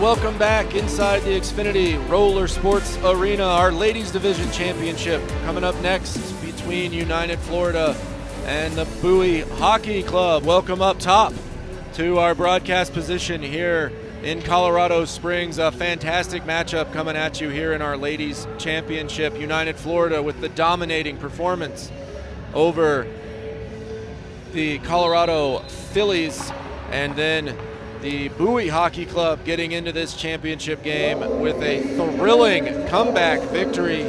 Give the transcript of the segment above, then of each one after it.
welcome back inside the Xfinity Roller Sports Arena. Our Ladies Division Championship coming up next between United Florida and the Bowie Hockey Club. Welcome up top to our broadcast position here in Colorado Springs. A fantastic matchup coming at you here in our Ladies Championship. United Florida with the dominating performance over the Colorado Phillies, and then the Bowie Hockey Club getting into this championship game with a thrilling comeback victory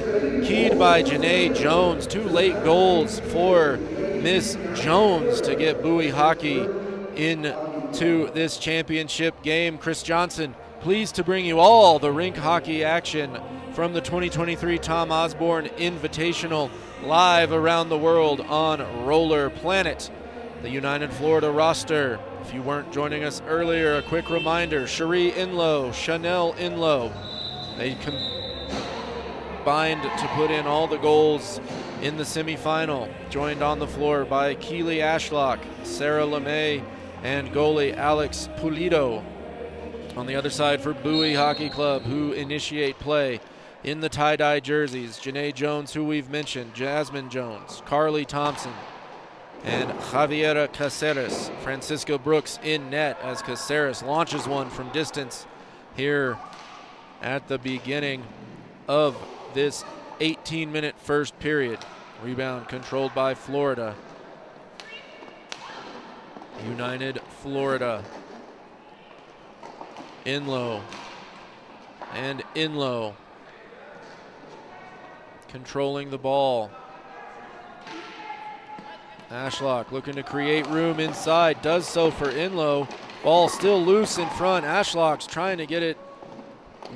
keyed by Janae Jones. Two late goals for Miss Jones to get Bowie Hockey into this championship game. Chris Johnson, pleased to bring you all the rink hockey action from the 2023 Tom Osborne Invitational live around the world on Roller Planet. The United Florida roster, if you weren't joining us earlier, a quick reminder: Cherie Enloe, Chanel Enloe. They combined to put in all the goals in the semifinal, joined on the floor by Keely Ashlock, Sarah LeMay, and goalie Alex Pulido. On the other side for Bowie Hockey Club, who initiate play in the tie-dye jerseys, Janae Jones, who we've mentioned, Jasmine Jones, Carly Thompson, and Javiera Caceres. Francisca Brooks in net as Caceres launches one from distance here at the beginning of this 18-minute first period. Rebound controlled by Florida. United Florida. Enloe and Enloe controlling the ball. Ashlock looking to create room inside, does so for Enloe. Ball still loose in front. Ashlock's trying to get it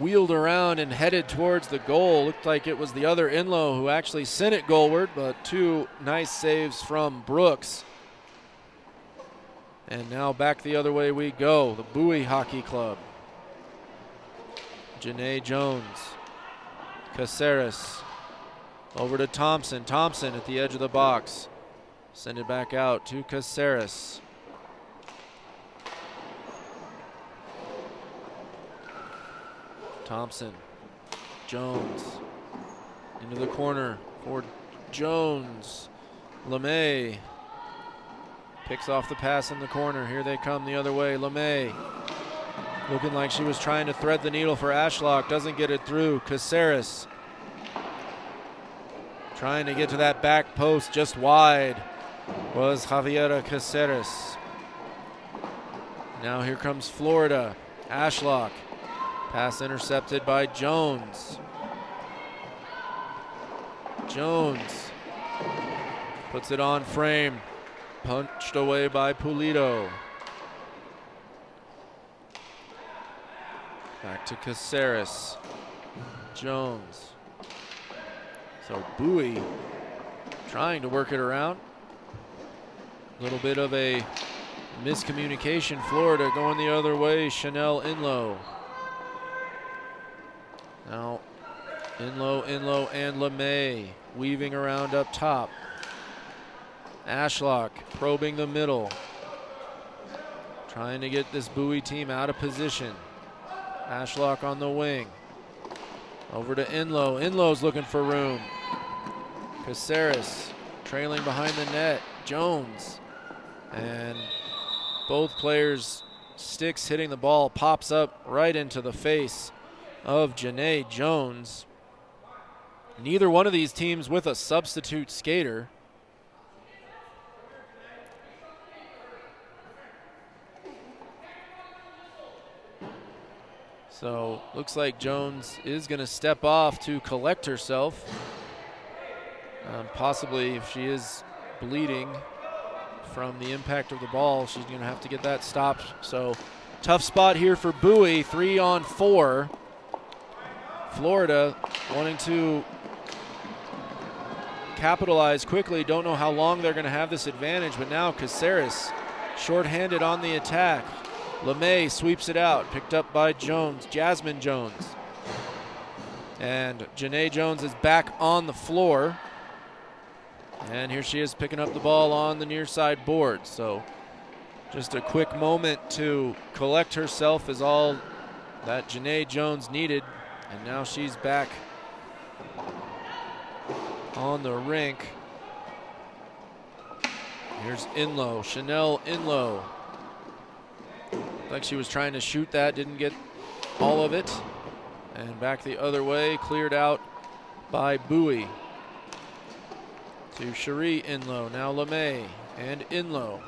wheeled around and headed towards the goal. Looked like it was the other Enloe who actually sent it goalward, but two nice saves from Brooks. And now back the other way we go. The Bowie Hockey Club. Janae Jones. Caceres. Over to Thompson. Thompson at the edge of the box. Send it back out to Caceres. Thompson. Jones. Into the corner for Jones. LeMay picks off the pass in the corner. Here they come the other way. LeMay looking like she was trying to thread the needle for Ashlock. Doesn't get it through. Caceres trying to get to that back post. Just wide was Javiera Caceres. Now here comes Florida. Ashlock. Pass intercepted by Jones. Jones puts it on frame. Punched away by Pulido. Back to Caceres. Jones. So Bowie trying to work it around. A little bit of a miscommunication. Florida going the other way. Chanel Enloe. Now Enloe, and LeMay weaving around up top. Ashlock probing the middle, trying to get this Bowie team out of position. Ashlock on the wing, over to Enloe. Enloe's looking for room. Caceres trailing behind the net. Jones, and both players' sticks hitting the ball. Pops up right into the face of Janae Jones. Neither one of these teams with a substitute skater. So looks like Jones is going to step off to collect herself. Possibly, if she is bleeding from the impact of the ball, she's going to have to get that stopped. So tough spot here for Bowie, 3-on-4. Florida wanting to capitalize quickly. Don't know how long they're going to have this advantage, but now Caceres shorthanded on the attack. LeMay sweeps it out, picked up by Jones, Jasmine Jones. And Janae Jones is back on the floor. And here she is picking up the ball on the near side board. So just a quick moment to collect herself is all that Janae Jones needed, and now she's back on the rink. Here's Enloe, Chanel Enloe. Like she was trying to shoot that, didn't get all of it. And back the other way, cleared out by Bowie to Cherie Enloe. Now LeMay and Enloe.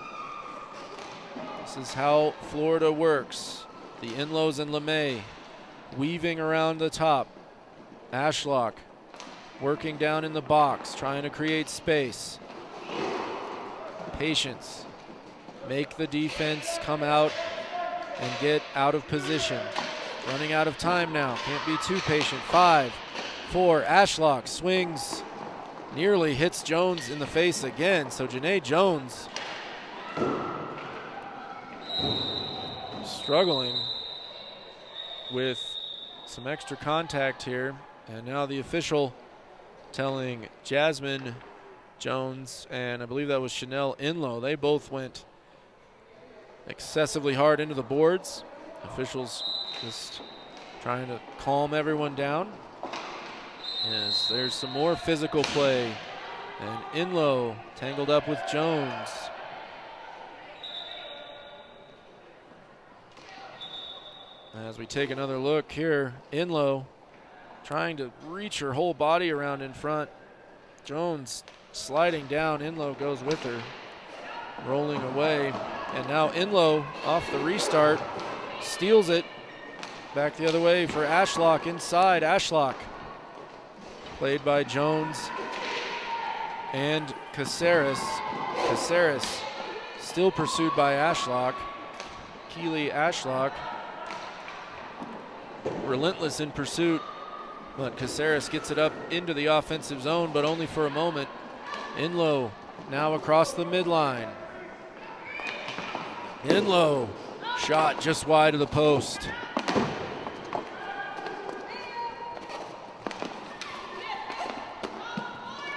This is how Florida works. The Enloes and LeMay weaving around the top. Ashlock working down in the box, trying to create space. Patience. Make the defense come out and get out of position. Running out of time now. Can't be too patient. 5, 4. Ashlock swings. Nearly hits Jones in the face again. So Janae Jones struggling with some extra contact here. And now the official telling Jasmine Jones, and I believe that was Chanel Enloe, they both went excessively hard into the boards. Officials just trying to calm everyone down. Yes, there's some more physical play, and Enloe tangled up with Jones. As we take another look here, Enloe trying to reach her whole body around in front. Jones sliding down, Enloe goes with her, rolling away. And now Enloe off the restart, steals it. Back the other way for Ashlock, inside. Ashlock, played by Jones and Caceres. Caceres still pursued by Ashlock. Keely Ashlock, relentless in pursuit, but Caceres gets it up into the offensive zone, but only for a moment. Enloe now across the midline. Enloe, shot just wide of the post.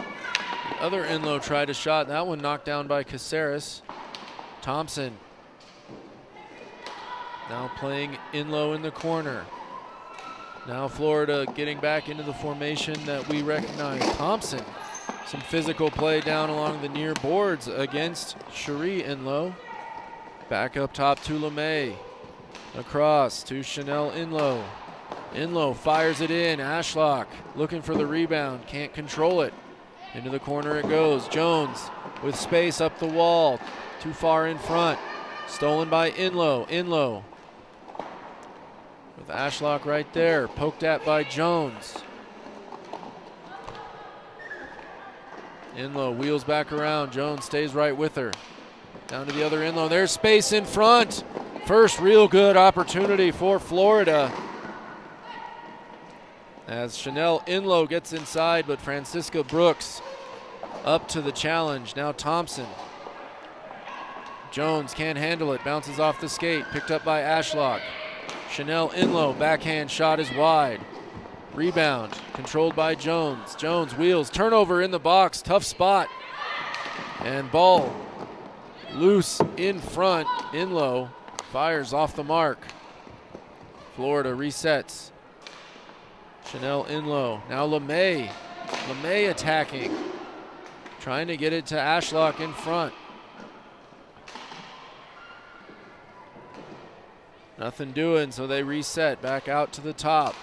The other Enloe tried a shot. That one knocked down by Caceres. Thompson now playing Enloe in the corner. Now Florida getting back into the formation that we recognize. Thompson. Some physical play down along the near boards against Cherie Enloe. Back up top to LeMay. Across to Chanel Enloe. Enloe fires it in. Ashlock looking for the rebound. Can't control it. Into the corner it goes. Jones with space up the wall. Too far in front. Stolen by Enloe. Enloe with Ashlock right there. Poked at by Jones. Enloe wheels back around. Jones stays right with her. Down to the other Enloe. There's space in front. First real good opportunity for Florida. As Chanel Enloe gets inside, but Francisca Brooks up to the challenge. Now Thompson. Jones can't handle it. Bounces off the skate. Picked up by Ashlock. Chanel Enloe, backhand shot is wide. Rebound controlled by Jones. Jones wheels, turnover in the box, tough spot. And ball loose in front. Enloe fires off the mark. Florida resets. Chanel Enloe, now LeMay. LeMay attacking. Trying to get it to Ashlock in front. Nothing doing, so they reset back out to the top.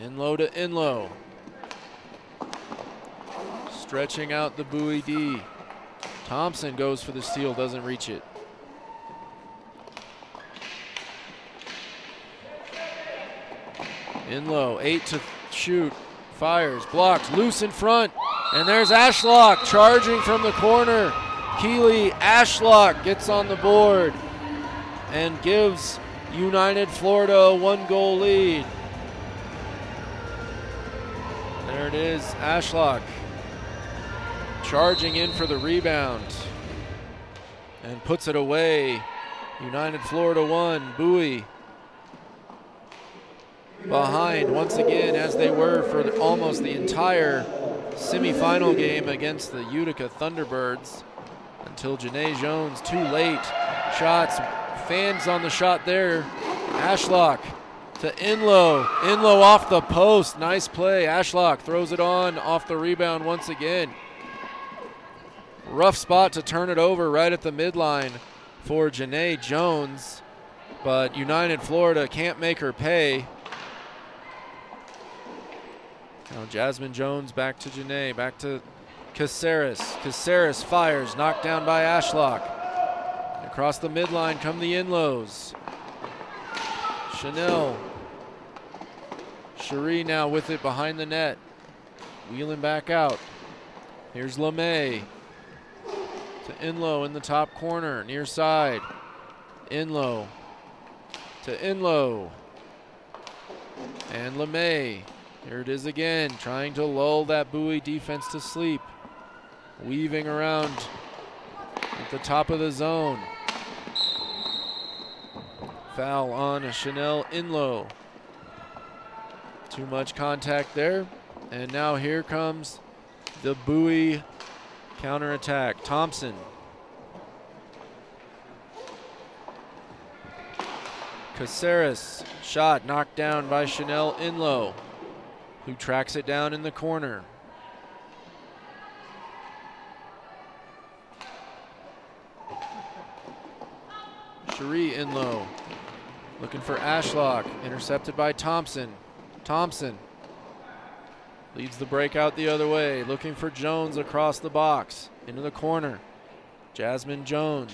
Enloe to Enloe. Stretching out the Bowie D. Thompson goes for the steal, doesn't reach it. Enloe, 8 to shoot, fires, blocks, loose in front, and there's Ashlock charging from the corner. Keely Ashlock gets on the board and gives United Florida a 1-goal lead. There it is, Ashlock charging in for the rebound and puts it away. United Florida 1, Bowie behind once again, as they were for almost the entire semifinal game against the Utica Thunderbirds, until Janae Jones, too late, shots, fans on the shot there Ashlock to Enloe. Enloe off the post. Nice play. Ashlock throws it on off the rebound once again. Rough spot to turn it over right at the midline for Janae Jones, but United Florida can't make her pay. Now Jasmine Jones back to Janae, back to Caceres. Caceres fires, knocked down by Ashlock. Across the midline come the Enloes. Chanel. Cherie now with it behind the net. Wheeling back out. Here's LeMay to Enloe in the top corner, near side. Enloe to Enloe. And LeMay. Here it is again, trying to lull that Bowie defense to sleep. Weaving around at the top of the zone. Foul on Chanel Enloe. Too much contact there. And now here comes the Bowie counterattack. Thompson. Caceres, shot knocked down by Chanel Enloe, who tracks it down in the corner. Cherie Enloe. Looking for Ashlock, intercepted by Thompson. Thompson leads the breakout the other way, looking for Jones across the box, into the corner. Jasmine Jones.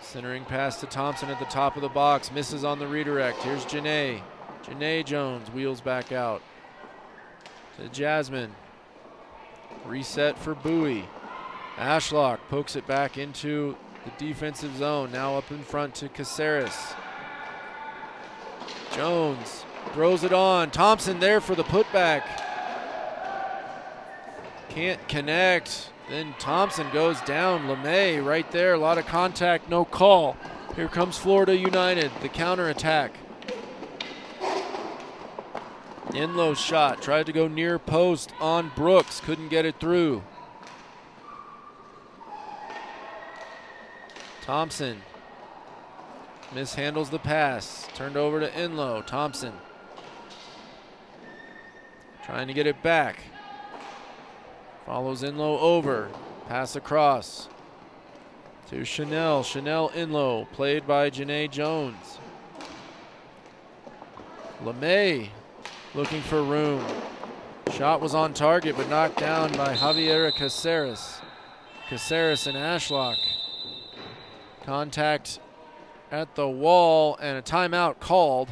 Centering pass to Thompson at the top of the box, misses on the redirect. Here's Janae. Janae Jones wheels back out to Jasmine. Reset for Bowie. Ashlock pokes it back into the defensive zone, now up in front to Caceres. Jones throws it on. Thompson there for the putback. Can't connect. Then Thompson goes down. LeMay right there. A lot of contact, no call. Here comes Florida United, the counterattack. Enloe's shot. Tried to go near post on Brooks. Couldn't get it through. Thompson mishandles the pass. Turned over to Enloe. Thompson trying to get it back. Follows Enloe over. Pass across to Chanel. Chanel Enloe, played by Janae Jones. LeMay looking for room. Shot was on target, but knocked down by Javiera Caceres. Caceres and Ashlock. Contact at the wall and a timeout called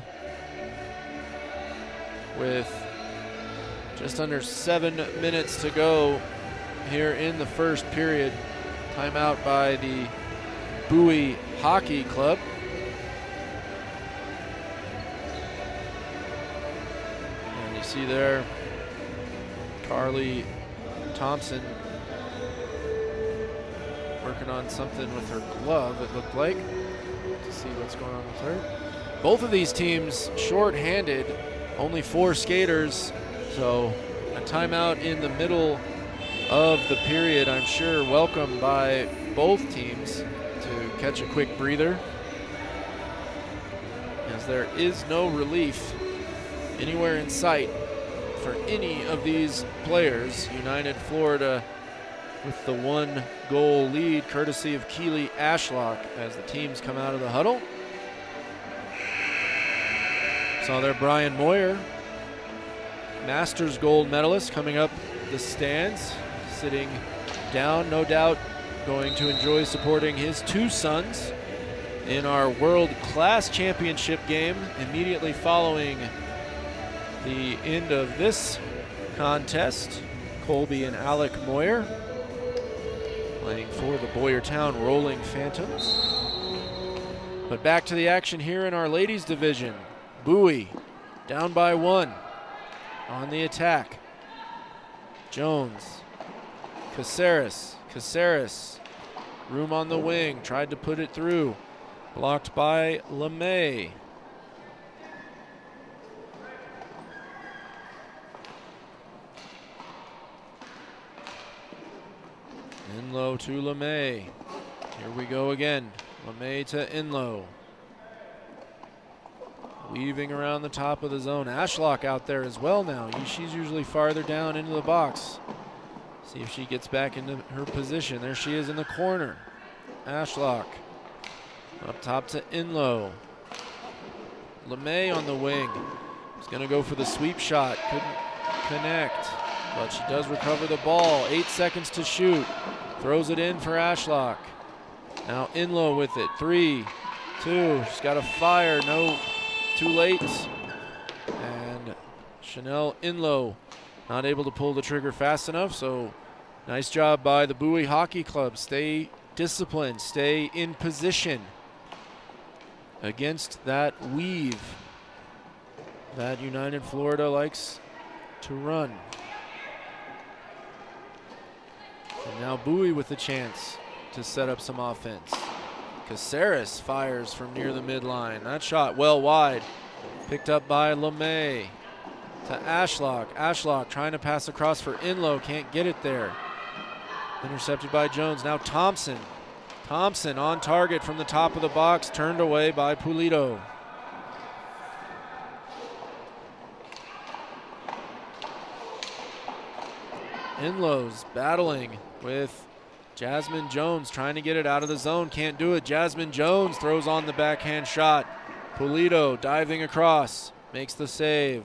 with just under 7 minutes to go here in the first period. Timeout by the Bowie Hockey Club. And you see there Carly Thompson working on something with her glove, it looked like, to see what's going on with her. Both of these teams shorthanded, only 4 skaters, so a timeout in the middle of the period, I'm sure welcomed by both teams to catch a quick breather, as there is no relief anywhere in sight for any of these players. United Florida with the 1-goal lead, courtesy of Keely Ashlock, as the teams come out of the huddle. Saw there Brian Moyer, Masters gold medalist, coming up the stands, sitting down, no doubt going to enjoy supporting his 2 sons in our world-class championship game immediately following the end of this contest. Colby and Alec Moyer, playing for the Boyertown Rolling Phantoms. But back to the action here in our ladies division. Bowie down by 1 on the attack. Jones, Caceres, Caceres, room on the wing, tried to put it through. Blocked by LeMay. Enloe to LeMay. Here we go again. LeMay to Enloe. Weaving around the top of the zone. Ashlock out there as well now. She's usually farther down into the box. See if she gets back into her position. There she is in the corner. Ashlock up top to Enloe. LeMay on the wing. She's going to go for the sweep shot. Couldn't connect, but she does recover the ball. 8 seconds to shoot. Throws it in for Ashlock. Now Enloe with it. 3, 2. She's got a fire. No. Too late, and Chanel Enloe not able to pull the trigger fast enough. So nice job by the Bowie Hockey Club. Stay disciplined, stay in position against that weave that United Florida likes to run. And now Bowie with a chance to set up some offense. Caceres fires from near the midline. That shot well wide. Picked up by LeMay to Ashlock. Ashlock trying to pass across for Enloe. Can't get it there. Intercepted by Jones. Now Thompson. Thompson on target from the top of the box. Turned away by Pulido. Enloe's battling with Jasmine Jones, trying to get it out of the zone. Can't do it. Jasmine Jones throws on the backhand shot. Pulido diving across. Makes the save.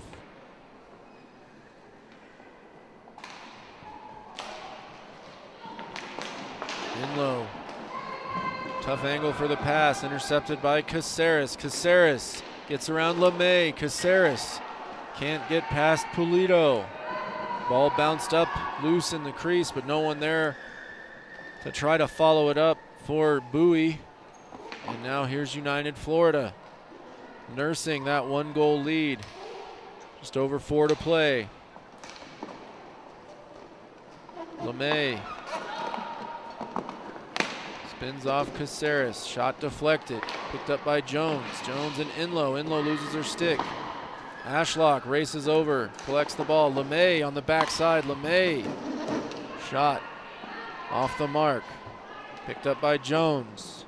Enloe. Tough angle for the pass. Intercepted by Caceres. Caceres gets around LeMay. Caceres can't get past Pulido. Ball bounced up loose in the crease, but no one there to try to follow it up for Bowie. And now here's United Florida nursing that one-goal lead. Just over 4 to play. LeMay spins off Caceres. Shot deflected. Picked up by Jones. Jones and Enloe. Enloe loses her stick. Ashlock races over. Collects the ball. LeMay on the backside. LeMay shot off the mark. Picked up by Jones.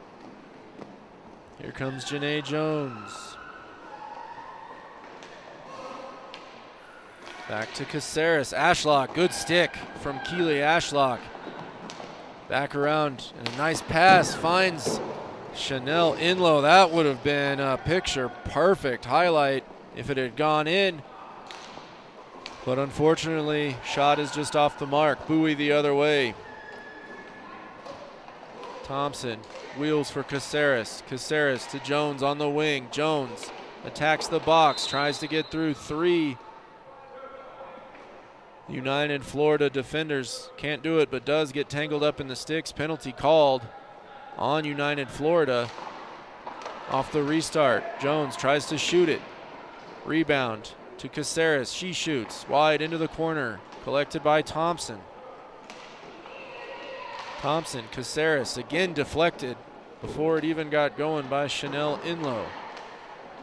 Here comes Janae Jones. Back to Caceres. Ashlock, good stick from Keely Ashlock. Back around and a nice pass finds Chanel Enloe. That would have been a picture perfect highlight if it had gone in. But unfortunately, shot is just off the mark. Bowie the other way. Thompson wheels for Caceres. Caceres to Jones on the wing. Jones attacks the box, tries to get through 3 United Florida defenders. Can't do it, but does get tangled up in the sticks. Penalty called on United Florida off the restart. Jones tries to shoot it. Rebound to Caceres. She shoots wide into the corner. Collected by Thompson. Thompson, Caceres again deflected before it even got going by Chanel Enloe.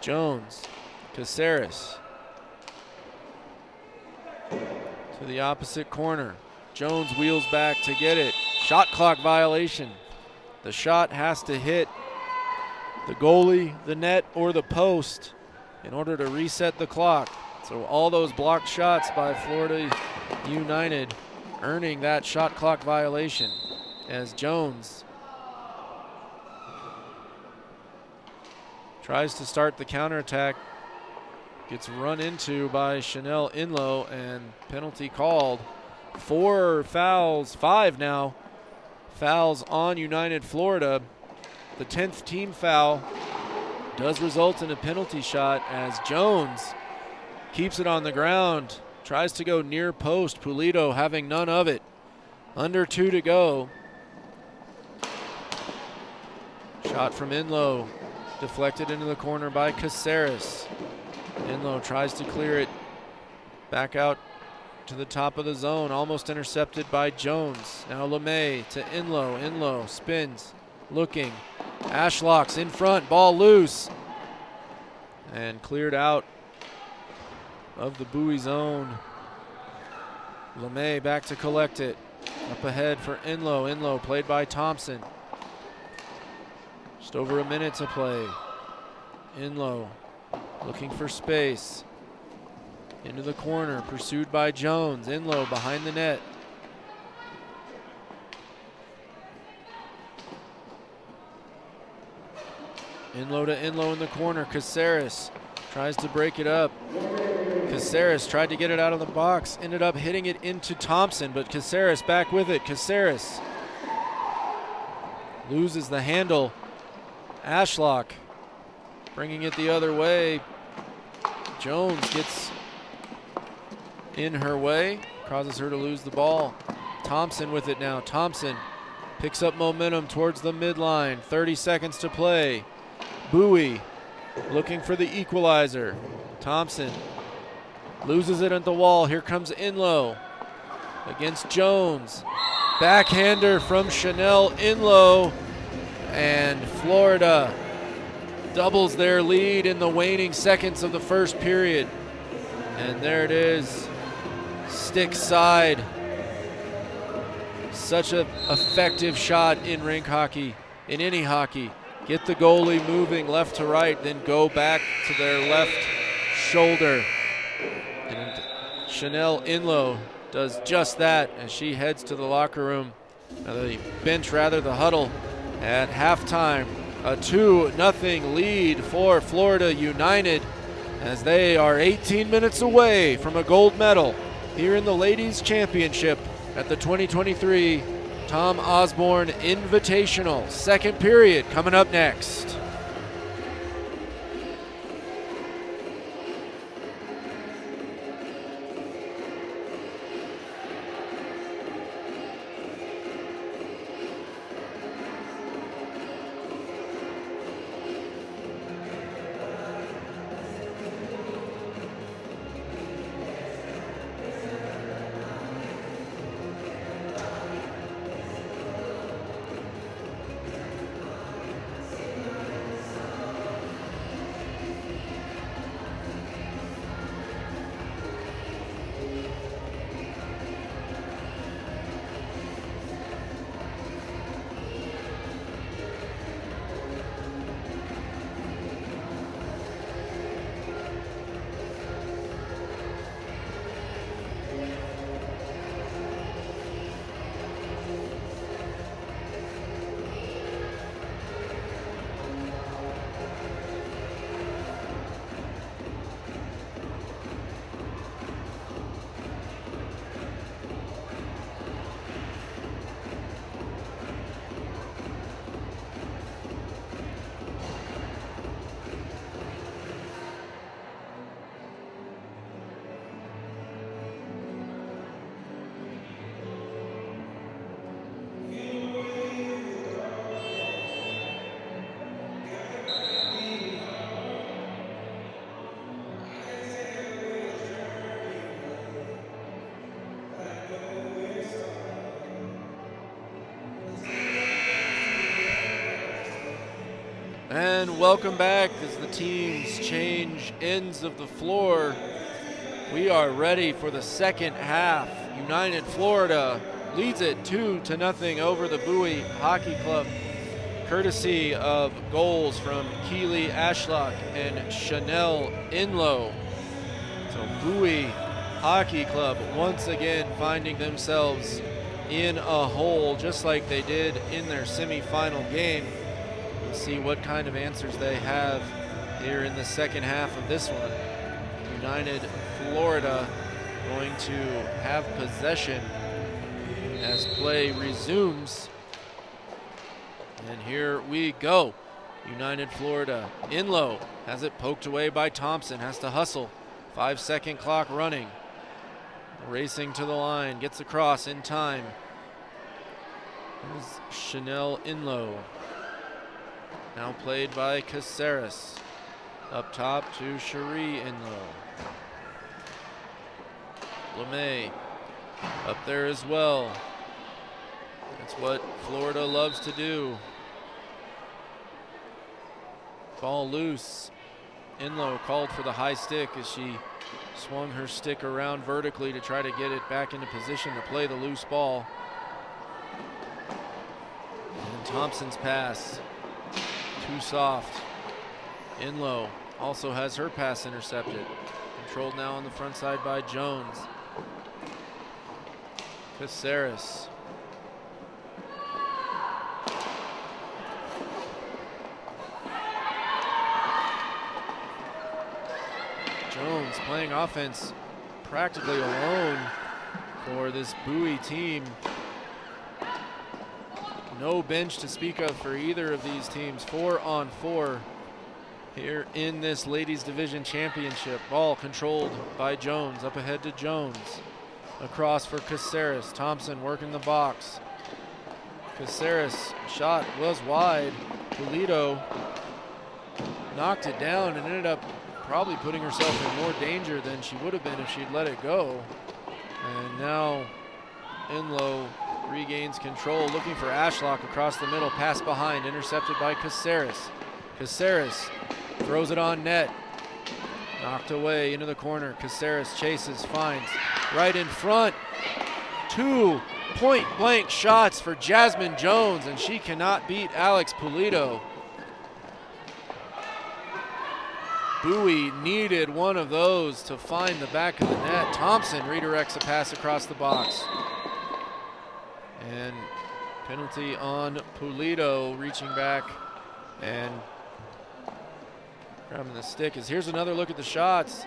Jones, Caceres to the opposite corner. Jones wheels back to get it. Shot clock violation. The shot has to hit the goalie, the net, or the post in order to reset the clock. So all those blocked shots by Florida United earning that shot clock violation. As Jones tries to start the counterattack, gets run into by Chanel Enloe, and penalty called. 4 fouls, 5 now. Fouls on United Florida. The 10th team foul does result in a penalty shot as Jones keeps it on the ground, tries to go near post. Pulido having none of it. Under 2 to go. Shot from Enloe, deflected into the corner by Caceres. Enloe tries to clear it back out to the top of the zone, almost intercepted by Jones. Now LeMay to Enloe. Enloe spins, looking. Ashlock's in front, ball loose. And cleared out of the Bowie zone. LeMay back to collect it. Up ahead for Enloe. Enloe played by Thompson. Just over a minute to play. Enloe looking for space. Into the corner, pursued by Jones. Enloe behind the net. Enloe to Enloe in the corner. Caceres tries to break it up. Caceres tried to get it out of the box, ended up hitting it into Thompson, but Caceres back with it. Caceres loses the handle. Ashlock bringing it the other way. Jones gets in her way, causes her to lose the ball. Thompson with it now. Thompson picks up momentum towards the midline. 30 seconds to play. Bowie looking for the equalizer. Thompson loses it at the wall. Here comes Enloe against Jones. Backhander from Chanel Enloe, and Florida doubles their lead in the waning seconds of the first period. And there it is, stick side. Such an effective shot in rink hockey, in any hockey. Get the goalie moving left to right, then go back to their left shoulder. And Chanel Enloe does just that as she heads to the locker room, the bench rather, the huddle at halftime. A 2-0 lead for Florida United as they are 18 minutes away from a gold medal here in the Ladies Championship at the 2023 Tom Osborne Invitational. Second period coming up next. And welcome back as the teams change ends of the floor. We are ready for the second half. United Florida leads it 2-0 over the Bowie Hockey Club, courtesy of goals from Keely Ashlock and Chanel Enloe. So Bowie Hockey Club once again finding themselves in a hole, just like they did in their semifinal game. See what kind of answers they have here in the second half of this one. United Florida going to have possession as play resumes. And here we go. United Florida. Enloe has it poked away by Thompson, has to hustle. 5-second clock running. Racing to the line, gets across in time. Here's Chanel Enloe. Now played by Caceres. Up top to Cherie Enloe. LeMay up there as well. That's what Florida loves to do. Ball loose. Enloe called for the high stick as she swung her stick around vertically to try to get it back into position to play the loose ball. And Thompson's pass too soft. Enloe also has her pass intercepted. Controlled now on the front side by Jones. Caceres. Jones playing offense practically alone for this Bowie team. No bench to speak of for either of these teams. 4-on-4 here in this ladies division championship. Ball controlled by Jones, up ahead to Jones. Across for Caceres. Thompson working the box. Caceres' shot was wide. Pulido knocked it down and ended up probably putting herself in more danger than she would have been if she'd let it go. And now Enloe regains control, looking for Ashlock across the middle, pass behind, intercepted by Caceres. Caceres throws it on net, knocked away into the corner. Caceres chases, finds right in front. 2 point blank shots for Jasmine Jones, and she cannot beat Alex Pulido. Bowie needed one of those to find the back of the net. Thompson redirects a pass across the box. And penalty on Pulido, reaching back and grabbing the stick. As here's another look at the shots.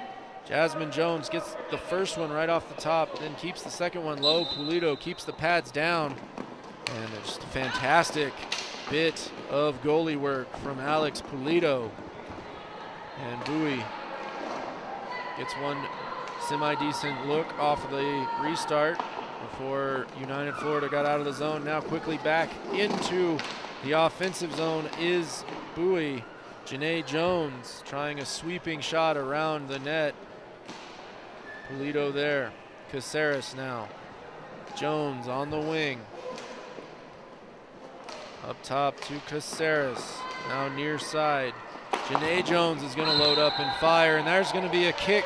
Jasmine Jones gets the first one right off the top, then keeps the second one low. Pulido keeps the pads down. And it's just a fantastic bit of goalie work from Alex Pulido. And Bowie gets one semi-decent look off of the restart before United Florida got out of the zone. Now quickly back into the offensive zone is Bowie. Janae Jones trying a sweeping shot around the net. Pulido there. Caceres now. Jones on the wing. Up top to Caceres. Now near side. Janae Jones is going to load up and fire, and there's going to be a kick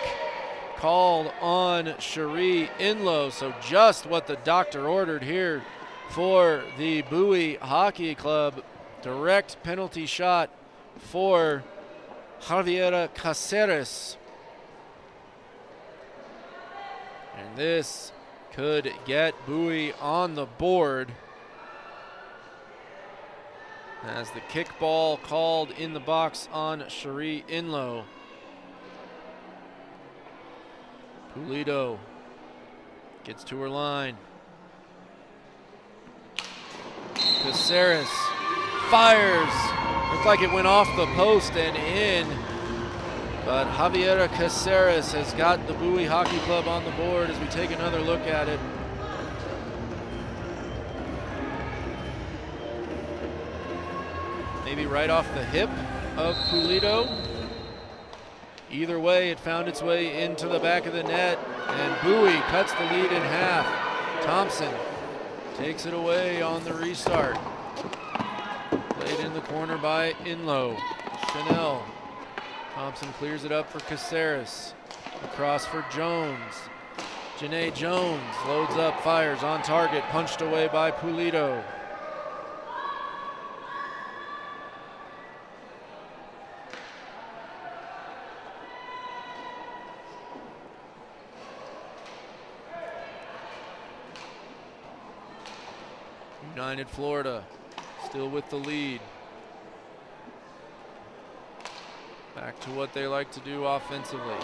called on Cherie Enloe. So just what the doctor ordered here for the Bowie Hockey Club. Direct penalty shot for Javiera Caceres. And this could get Bowie on the board. As the kick ball called in the box on Cherie Enloe. Pulido gets to her line. Caceres fires. Looks like it went off the post and in. But Javiera Caceres has got the Bowie Hockey Club on the board as we take another look at it. Maybe right off the hip of Pulido. Either way, it found its way into the back of the net, and Bowie cuts the lead in half. Thompson takes it away on the restart. Played in the corner by Enloe. Chanel. Thompson clears it up for Caceres. Across for Jones. Janae Jones loads up, fires on target, punched away by Pulido. United Florida still with the lead. Back to what they like to do offensively.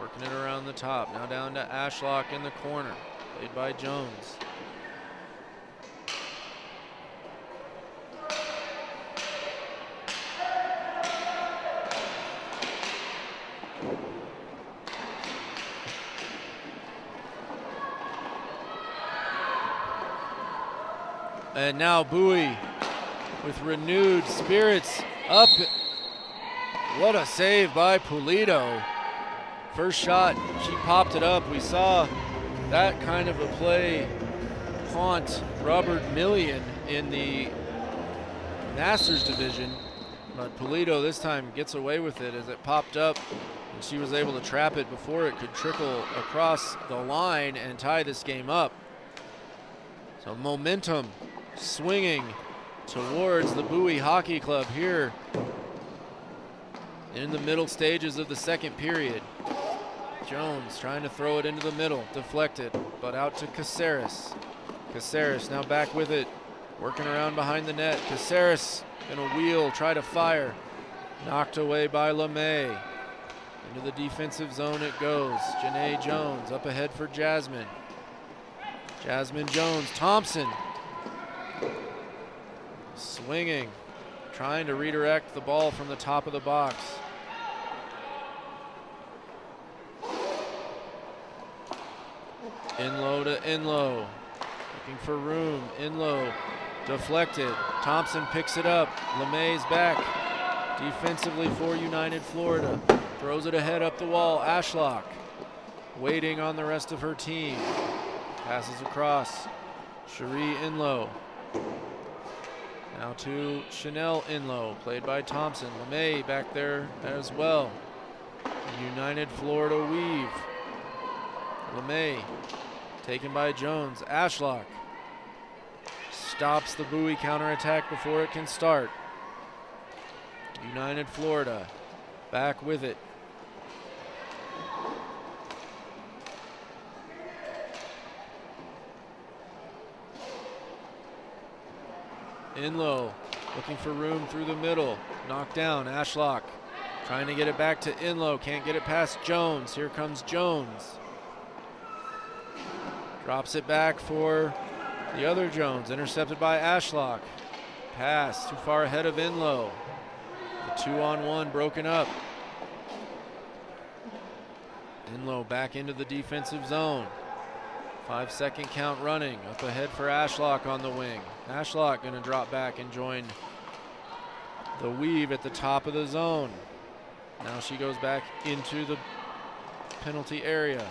Working it around the top. Now down to Ashlock in the corner. Played by Jones. And now Bowie with renewed spirits up. What a save by Pulido. First shot, she popped it up. We saw that kind of a play haunt Robert Millian in the Masters division. But Pulido this time gets away with it as it popped up. And she was able to trap it before it could trickle across the line and tie this game up. So momentum swinging towards the Bowie Hockey Club here in the middle stages of the second period. Jones trying to throw it into the middle, deflected, but out to Caceres. Caceres now back with it, working around behind the net. Caceres gonna wheel, try to fire. Knocked away by LeMay. Into the defensive zone it goes. Janae Jones up ahead for Jasmine. Jasmine Jones, Thompson. Swinging, trying to redirect the ball from the top of the box. Enloe to Enloe. Looking for room. Enloe deflected. Thompson picks it up. LeMay's back defensively for United Florida. Throws it ahead up the wall. Ashlock waiting on the rest of her team. Passes across. Cherie Enloe. Now to Chanel Enloe, played by Thompson. LeMay back there as well. United Florida weave. LeMay taken by Jones. Ashlock stops the Bowie counterattack before it can start. United Florida back with it. Enloe looking for room through the middle. Knocked down. Ashlock trying to get it back to Enloe. Can't get it past Jones. Here comes Jones. Drops it back for the other Jones. Intercepted by Ashlock. Pass too far ahead of Enloe. The 2-on-1 broken up. Enloe back into the defensive zone. 5-second count running. Up ahead for Ashlock on the wing. Ashlock going to drop back and join the weave at the top of the zone. Now she goes back into the penalty area.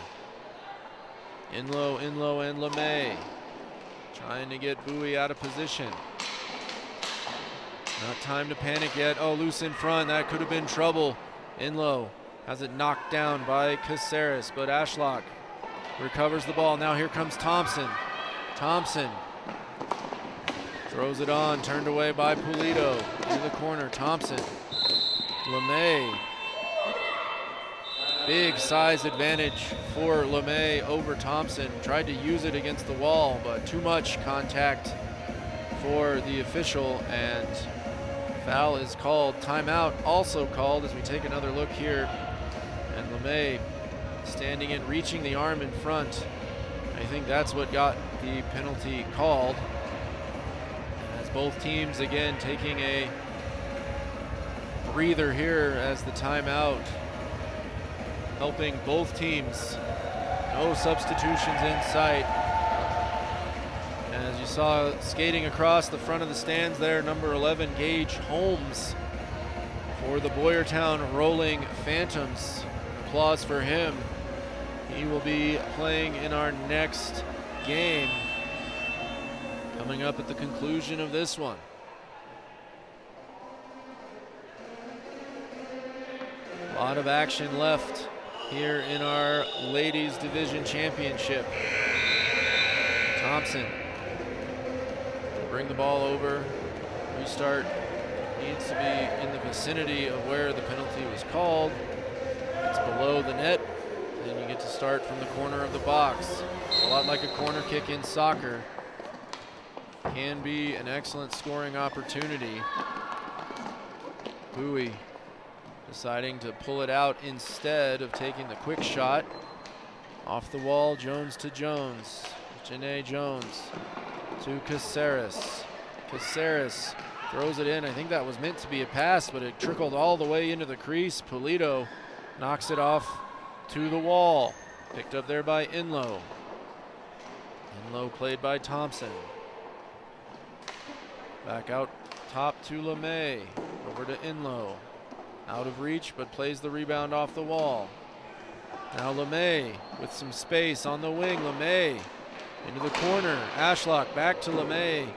Enloe, Enloe, and LeMay trying to get Bowie out of position. Not time to panic yet. Oh, loose in front. That could have been trouble. Enloe has it knocked down by Caceres, but Ashlock recovers the ball. Now here comes Thompson. Thompson throws it on. Turned away by Pulido. In the corner, Thompson. LeMay. Big size advantage for LeMay over Thompson. Tried to use it against the wall, but too much contact for the official, and foul is called. Timeout also called as we take another look here. And LeMay standing in, reaching the arm in front. I think that's what got the penalty called. As both teams again taking a breather here as the timeout. Helping both teams. No substitutions in sight. As you saw, skating across the front of the stands there, number 11, Gage Holmes for the Boyertown Rolling Phantoms. Applause for him. He will be playing in our next game, coming up at the conclusion of this one. A lot of action left here in our Ladies Division Championship. Thompson, bring the ball over. Restart needs to be in the vicinity of where the penalty was called. It's below the net, and you get to start from the corner of the box. A lot like a corner kick in soccer. Can be an excellent scoring opportunity. Bowie deciding to pull it out instead of taking the quick shot. Off the wall, Jones to Jones. Janae Jones to Caceres. Caceres throws it in. I think that was meant to be a pass, but it trickled all the way into the crease. Pulido knocks it off to the wall. Picked up there by Enloe. Enloe played by Thompson. Back out top to LeMay. Over to Enloe. Out of reach, but plays the rebound off the wall. Now LeMay with some space on the wing. LeMay into the corner. Ashlock back to LeMay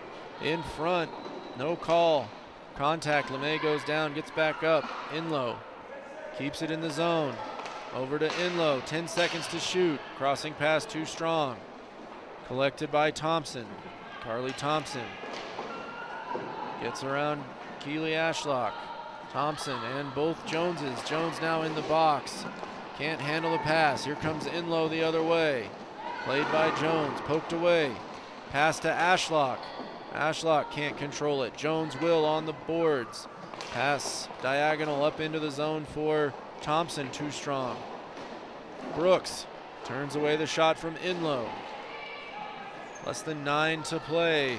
in front. No call. Contact. LeMay goes down, gets back up. Enloe keeps it in the zone. Over to Enloe. 10 seconds to shoot. Crossing pass too strong. Collected by Thompson. Carly Thompson Gets around Keely Ashlock, Thompson, and both Joneses. Jones now in the box. Can't handle the pass. Here comes Enloe the other way. Played by Jones, poked away. Pass to Ashlock. Ashlock can't control it. Jones will on the boards. Pass diagonal up into the zone for Thompson, too strong. Brooks turns away the shot from Enloe. Less than 9 to play.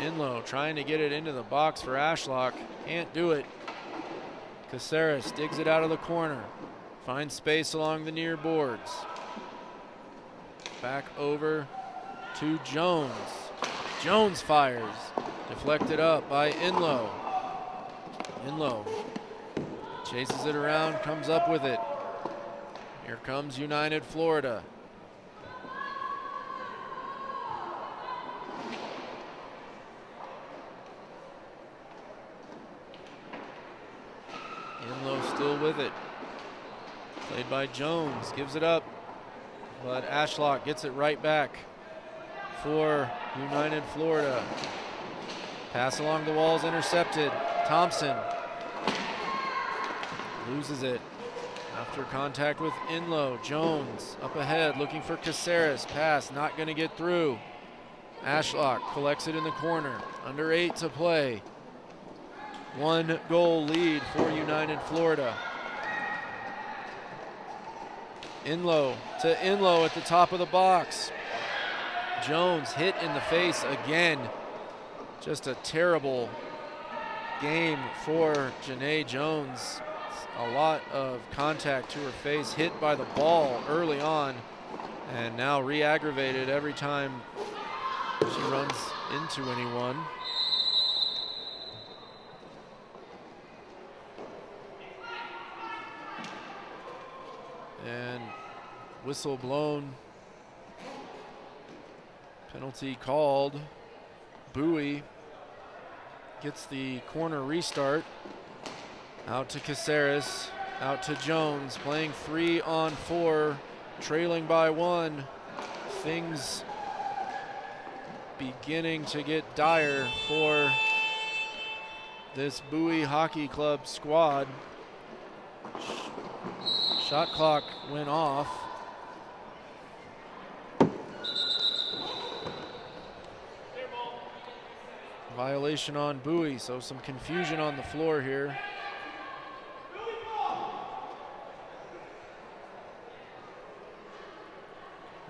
Enloe trying to get it into the box for Ashlock. Can't do it. Caceres digs it out of the corner. Finds space along the near boards. Back over to Jones. Jones fires. Deflected up by Enloe. Enloe chases it around, comes up with it. Here comes United Florida. Enloe still with it. Played by Jones, gives it up, but Ashlock gets it right back for United Florida. Pass along the walls, intercepted. Thompson loses it after contact with Enloe. Jones up ahead, looking for Caceres. Pass, not gonna get through. Ashlock collects it in the corner. Under 8 to play. 1-goal lead for United Florida. Enloe to Enloe at the top of the box. Jones hit in the face again. Just a terrible game for Janae Jones. A lot of contact to her face, hit by the ball early on, and now re-aggravated every time she runs into anyone. And whistle blown. Penalty called. Bowie gets the corner restart. Out to Caceres, out to Jones, playing 3-on-4, trailing by 1. Things beginning to get dire for this Bowie Hockey Club squad. Shot clock went off. Violation on Bowie, so some confusion on the floor here.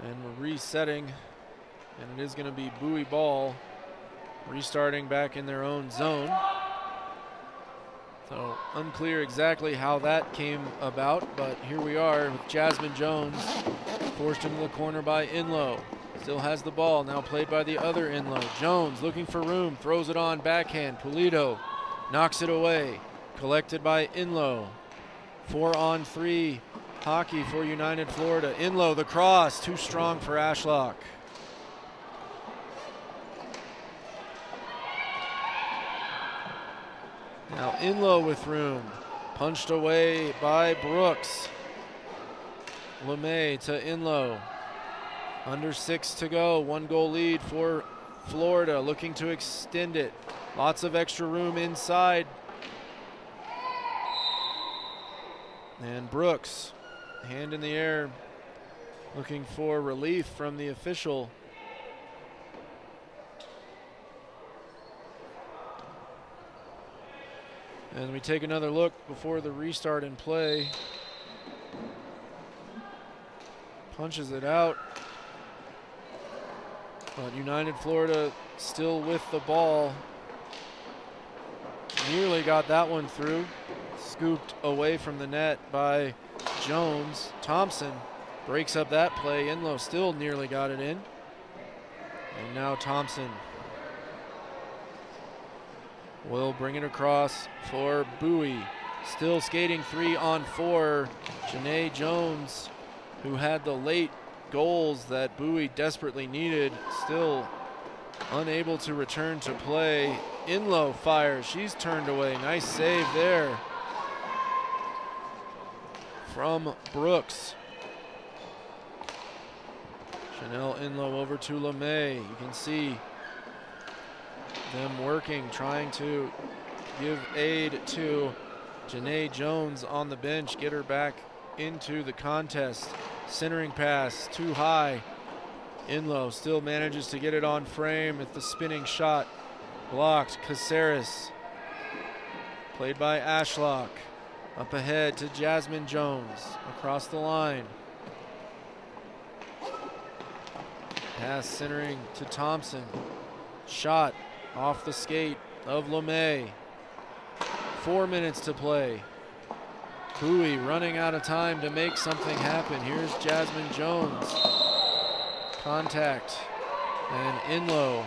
And we're resetting, and it is going to be Bowie ball, restarting back in their own zone. So unclear exactly how that came about, but here we are with Jasmine Jones, forced into the corner by Enloe. Still has the ball, now played by the other Enloe. Jones looking for room, throws it on backhand. Pulido knocks it away, collected by Enloe. 4-on-3 hockey for United Florida. Enloe, the cross, too strong for Ashlock. Now Enloe with room, punched away by Brooks. LeMay to Enloe. Under 6 to go, 1-goal lead for Florida, looking to extend it. Lots of extra room inside. And Brooks, hand in the air, looking for relief from the official. And we take another look before the restart in play. Punches it out. But United Florida still with the ball. Nearly got that one through. Scooped away from the net by Jones. Thompson breaks up that play. Enloe still nearly got it in. And now Thompson will bring it across for Bowie. Still skating 3-on-4. Janae Jones, who had the late goals that Bowie desperately needed, still unable to return to play. Enloe fires, she's turned away. Nice save there from Brooks. Janelle Enloe over to LeMay. You can see them working, trying to give aid to Janae Jones on the bench, get her back into the contest. Centering pass too high. Enloe still manages to get it on frame with the spinning shot. Blocked. Caceres, played by Ashlock, up ahead to Jasmine Jones across the line. Pass centering to Thompson. Shot off the skate of LeMay. 4 minutes to play. Bowie running out of time to make something happen. Here's Jasmine Jones. Contact, and Enloe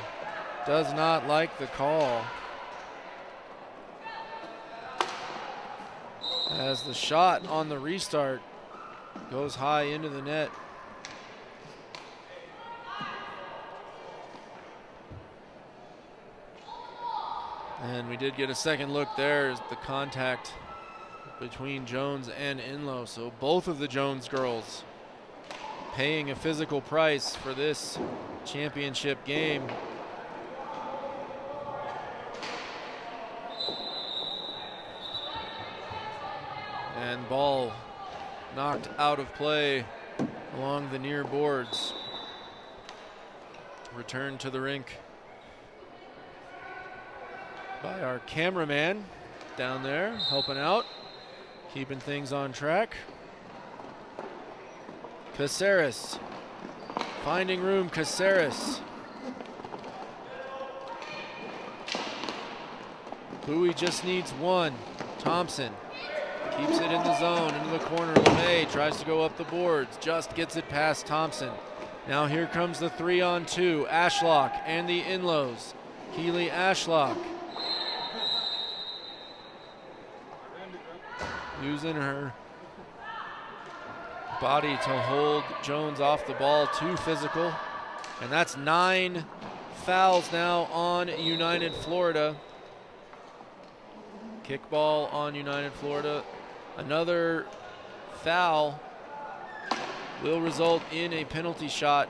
does not like the call, as the shot on the restart goes high into the net. And we did get a second look there as the contact between Jones and Enloe. So both of the Jones girls paying a physical price for this championship game. And ball knocked out of play along the near boards. Returned to the rink by our cameraman down there, helping out, keeping things on track. Caceres finding room. Caceres. Bowie just needs one. Thompson keeps it in the zone, into the corner. LeMay tries to go up the boards, just gets it past Thompson. Now here comes the 3-on-2. Ashlock and the Enloes. Keely Ashlock using her body to hold Jones off the ball, too physical. And that's 9 fouls now on United Florida. Kickball on United Florida. Another foul will result in a penalty shot.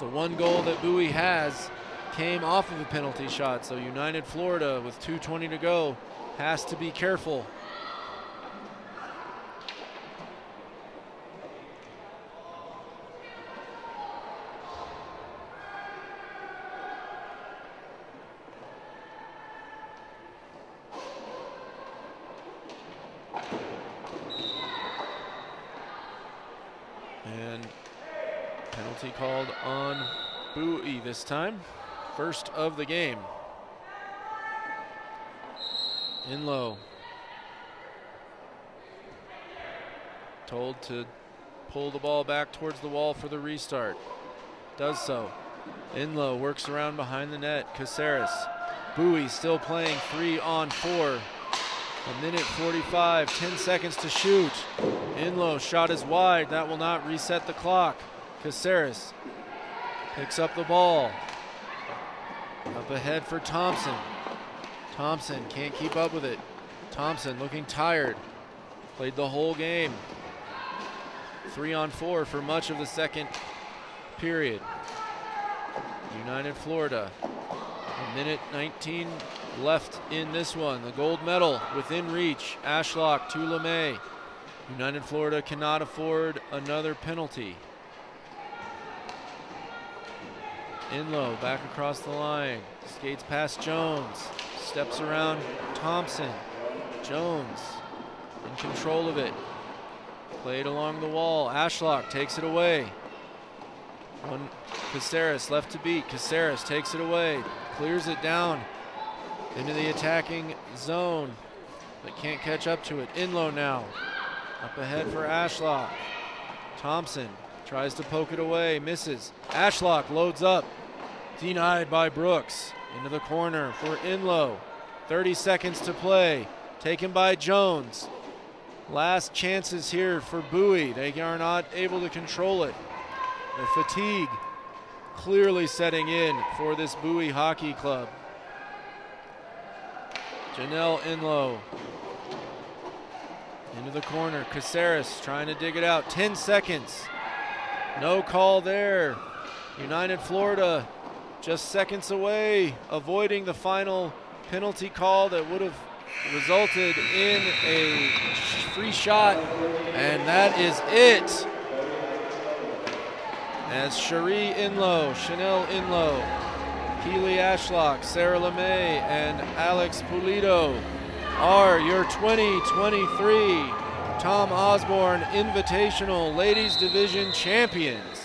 The one goal that Bowie has came off of a penalty shot. So United Florida, with 2:20 to go, has to be careful. Called on Bowie this time. First of the game. Enloe told to pull the ball back towards the wall for the restart. Does so. Enloe works around behind the net. Caceres. Bowie still playing 3-on-4. 1:45, 10 seconds to shoot. Enloe shot is wide. That will not reset the clock. Caceres picks up the ball. Up ahead for Thompson. Thompson can't keep up with it. Thompson looking tired. Played the whole game. 3-on-4 for much of the second period. United Florida. 1:19 left in this one. The gold medal within reach. Ashlock to LeMay. United Florida cannot afford another penalty. Enloe back across the line, skates past Jones, steps around Thompson. Jones in control of it, played along the wall. Ashlock takes it away. One Caceres left to beat. Caceres takes it away, clears it down into the attacking zone, but can't catch up to it. Enloe now up ahead for Ashlock. Thompson tries to poke it away, misses. Ashlock loads up, denied by Brooks. Into the corner for Enloe. 30 seconds to play, taken by Jones. Last chances here for Bowie. They are not able to control it. The fatigue clearly setting in for this Bowie Hockey Club. Janelle Enloe. Into the corner, Caceres trying to dig it out. 10 seconds. No call there. United Florida just seconds away, avoiding the final penalty call that would have resulted in a free shot. And that is it. As Cherie Enloe, Chanel Enloe, Keely Ashlock, Sarah LeMay, and Alex Pulido are your 2023 Tom Osborne Invitational Ladies Division champions.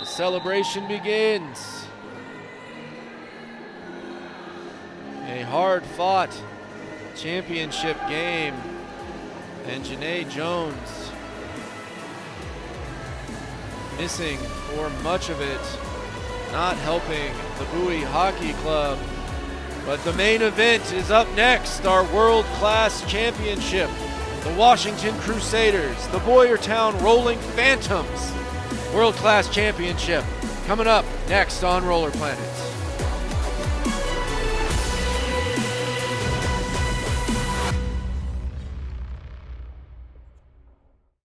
The celebration begins. A hard-fought championship game, and Janae Jones missing for much of it, not helping the Bowie Hockey Club. But the main event is up next, our world-class championship. The Washington Crusaders, the Boyertown Rolling Phantoms World Class Championship, coming up next on Roller Planet.